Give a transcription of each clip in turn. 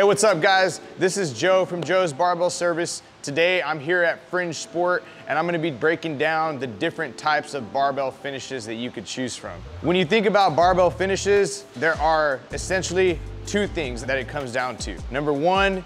Hey, what's up guys? This is Joe from Joe's Barbell Service. Today I'm here at Fringe Sport and I'm gonna be breaking down the different types of barbell finishes that you could choose from. When you think about barbell finishes, there are essentially two things that it comes down to. Number one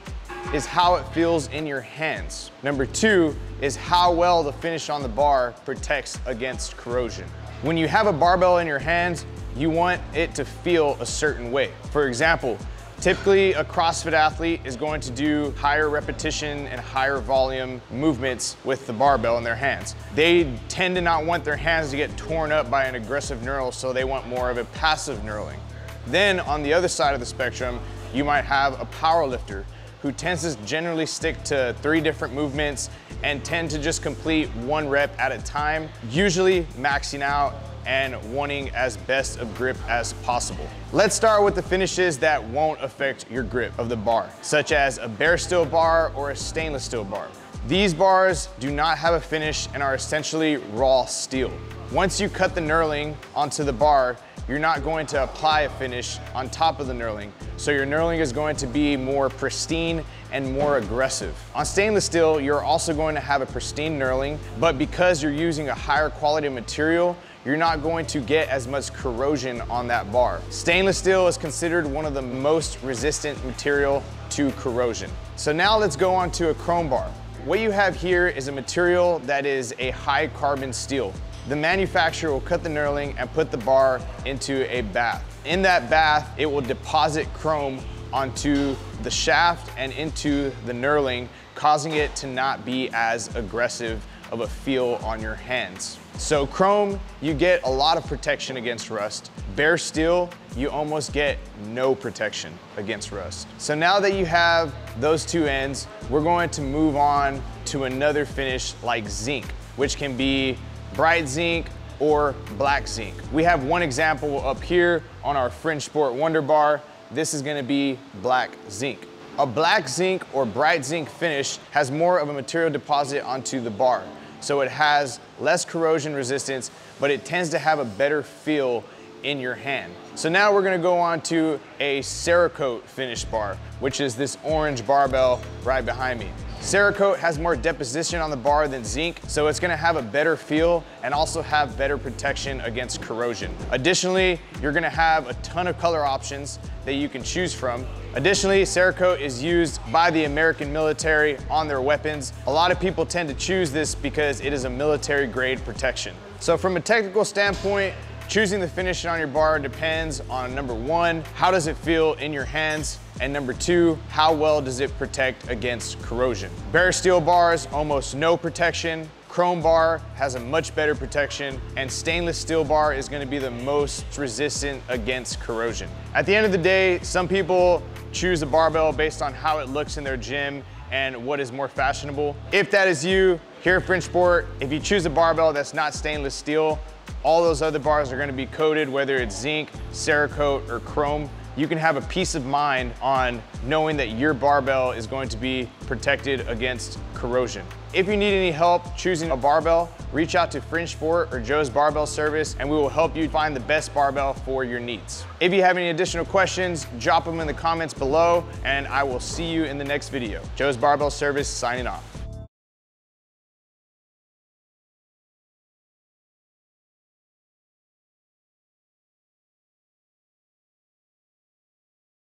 is how it feels in your hands. Number two is how well the finish on the bar protects against corrosion. When you have a barbell in your hands, you want it to feel a certain way. For example, typically a CrossFit athlete is going to do higher repetition and higher volume movements with the barbell in their hands. They tend to not want their hands to get torn up by an aggressive knurl, so they want more of a passive knurling. Then on the other side of the spectrum, you might have a power lifter who tends to generally stick to three different movements and tend to just complete one rep at a time, usually maxing out and wanting as best of grip as possible. Let's start with the finishes that won't affect your grip of the bar, such as a bare steel bar or a stainless steel bar. These bars do not have a finish and are essentially raw steel. Once you cut the knurling onto the bar, you're not going to apply a finish on top of the knurling, so your knurling is going to be more pristine and more aggressive. On stainless steel, you're also going to have a pristine knurling, but because you're using a higher quality material, you're not going to get as much corrosion on that bar. Stainless steel is considered one of the most resistant material to corrosion. So now let's go on to a chrome bar. What you have here is a material that is a high carbon steel. The manufacturer will cut the knurling and put the bar into a bath. In that bath, it will deposit chrome onto the shaft and into the knurling, causing it to not be as aggressive of a feel on your hands. So chrome, you get a lot of protection against rust. Bare steel, you almost get no protection against rust. So now that you have those two ends, we're going to move on to another finish like zinc, which can be bright zinc or black zinc. We have one example up here on our Fringe Sport Wonder Bar. This is gonna be black zinc. A black zinc or bright zinc finish has more of a material deposit onto the bar. So it has less corrosion resistance, but it tends to have a better feel in your hand. So now we're gonna go on to a Cerakote finish bar, which is this orange barbell right behind me. Cerakote has more deposition on the bar than zinc, so it's gonna have a better feel and also have better protection against corrosion. Additionally, you're gonna have a ton of color options that you can choose from. Additionally, Cerakote is used by the American military on their weapons. A lot of people tend to choose this because it is a military grade protection. So from a technical standpoint, choosing the finish on your bar depends on number one, how does it feel in your hands? And number two, how well does it protect against corrosion? Bare steel bars, almost no protection. Chrome bar has a much better protection, and stainless steel bar is gonna be the most resistant against corrosion. At the end of the day, some people choose a barbell based on how it looks in their gym and what is more fashionable. If that is you, here at Fringe Sport, if you choose a barbell that's not stainless steel, all those other bars are gonna be coated, whether it's zinc, Cerakote, or chrome. You can have a peace of mind on knowing that your barbell is going to be protected against corrosion. If you need any help choosing a barbell, reach out to Fringe Sport or Joe's Barbell Service and we will help you find the best barbell for your needs. If you have any additional questions, drop them in the comments below and I will see you in the next video. Joe's Barbell Service signing off.